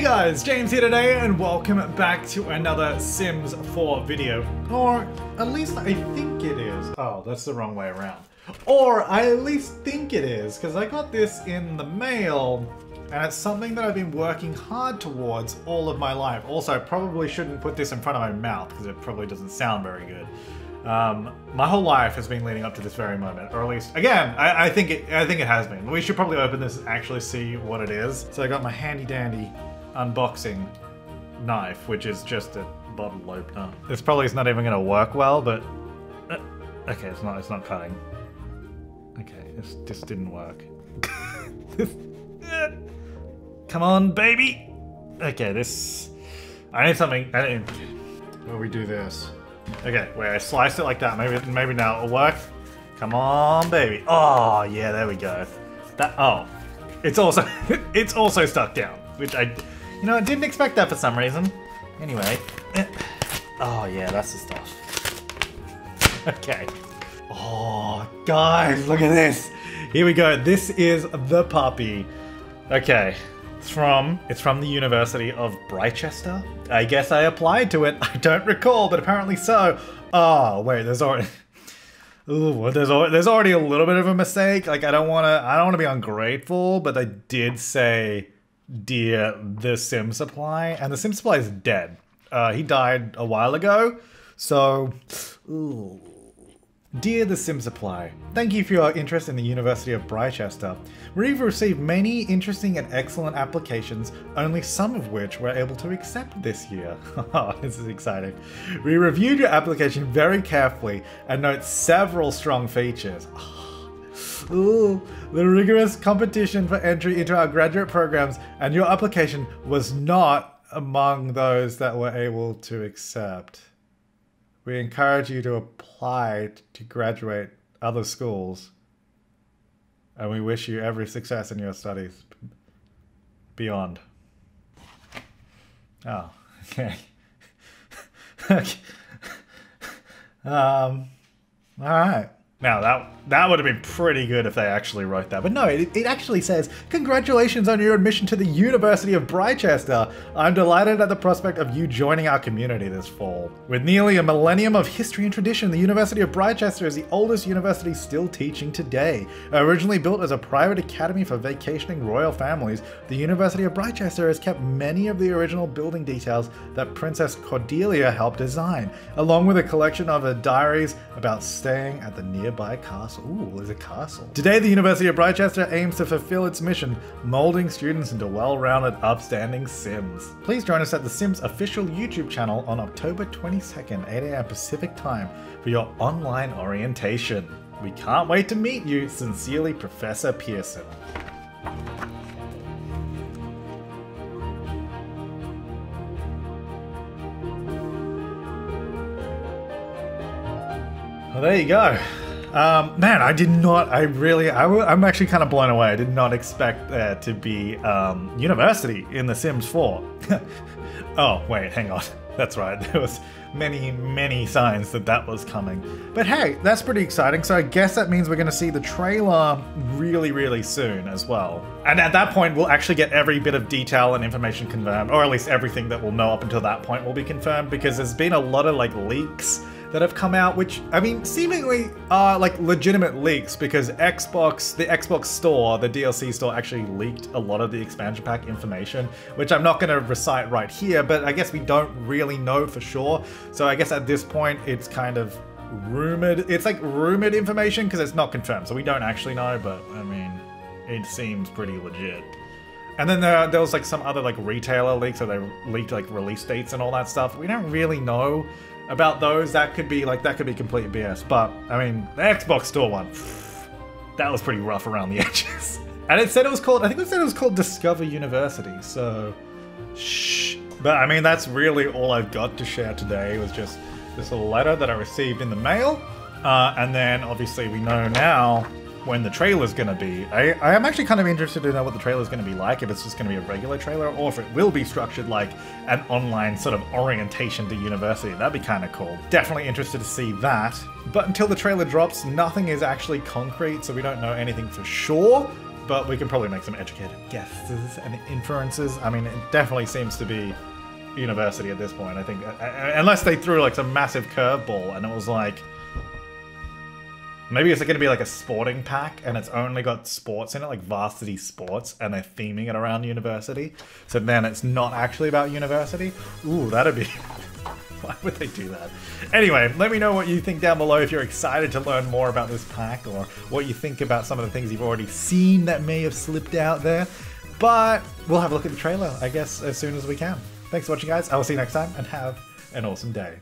Hey guys, James here today and welcome back to another Sims 4 video. Or at least I think it is. Oh, that's the wrong way around. Or I at least think it is, because I got this in the mail and it's something that I've been working hard towards all of my life. Also, I probably shouldn't put this in front of my mouth because it probably doesn't sound very good. My whole life has been leading up to this very moment, or at least, again, I think it has been. We should probably open this and actually see what it is. So I got my handy dandy unboxing knife, which is just a bottle opener. This probably is not even going to work well, but okay, it's not cutting. Okay, this didn't work. Come on, baby. Okay, I need something. Well, we do this. Okay, wait, I sliced it like that. Maybe now it'll work. Come on, baby. Oh, yeah, there we go. It's also stuck down, which I didn't expect that for some reason. Anyway. Oh, yeah, that's the stuff. Okay. Oh, guys, look at this. Here we go. This is the puppy. Okay. It's from the University of Britechester. I guess I applied to it. I don't recall, but apparently so. Oh wait, there's already a little bit of a mistake. Like I don't wanna be ungrateful, but they did say, dear the Sim Supply, and the Sim Supply is dead. He died a while ago, so. Ooh. Dear the Sim Supply, thank you for your interest in the University of Britechester. We've received many interesting and excellent applications, only some of which we're able to accept this year. This is exciting. We reviewed your application very carefully and note several strong features. Ooh, the rigorous competition for entry into our graduate programs, and your application was not among those that we're able to accept. We encourage you to apply to graduate other schools, and we wish you every success in your studies beyond. Oh, okay. Okay. All right. Now that would have been pretty good if they actually wrote that, but no, it actually says, congratulations on your admission to the University of Britechester. I'm delighted at the prospect of you joining our community this fall. With nearly a millennium of history and tradition, the University of Britechester is the oldest university still teaching today. Originally built as a private academy for vacationing royal families, the University of Britechester has kept many of the original building details that Princess Cordelia helped design, along with a collection of her diaries about staying at the nearby castle. Ooh, there's a castle. Today, the University of Britechester aims to fulfill its mission, molding students into well-rounded, upstanding Sims. Please join us at the Sims official YouTube channel on October 22nd, 8 AM Pacific time for your online orientation. We can't wait to meet you. Sincerely, Professor Pearson. Well, there you go. Man, I'm actually kind of blown away. I did not expect there to be university in The Sims 4. Oh, wait, hang on. That's right. There was many, many signs that was coming. But hey, that's pretty exciting. So I guess that means we're going to see the trailer really, really soon as well. And at that point, we'll actually get every bit of detail and information confirmed, or at least everything that we'll know up until that point will be confirmed, because there's been a lot of like leaks that have come out, which, I mean, seemingly are like legitimate leaks, because the Xbox store, the DLC store, actually leaked a lot of the expansion pack information, which I'm not gonna recite right here, but I guess we don't really know for sure. So I guess at this point, it's kind of rumored. It's like rumored information because it's not confirmed. So we don't actually know, but I mean, it seems pretty legit. And then there was like some other like retailer leaks, so they leaked like release dates and all that stuff. We don't really know about those. That could be complete BS. But I mean, the Xbox store one, that was pretty rough around the edges. And I think it was called Discover University. So, shh. But I mean, that's really all I've got to share today. Was just this little letter that I received in the mail, and then obviously we know now when the trailer's gonna be. I am actually kind of interested to know what the trailer's gonna be like, if it's just gonna be a regular trailer, or if it will be structured like an online sort of orientation to university. That'd be kind of cool. Definitely interested to see that. But until the trailer drops, nothing is actually concrete, so we don't know anything for sure. but we can probably make some educated guesses and inferences. I mean, it definitely seems to be university at this point, I think. Unless they threw like some massive curveball and it was like, maybe it's going to be like a sporting pack and it's only got sports in it, like varsity sports, and they're theming it around university. So then it's not actually about university. Ooh, that'd be... Why would they do that? Anyway, let me know what you think down below if you're excited to learn more about this pack or what you think about some of the things you've already seen that may have slipped out there. But we'll have a look at the trailer, I guess, as soon as we can. Thanks for watching, guys. I will see you next time and have an awesome day.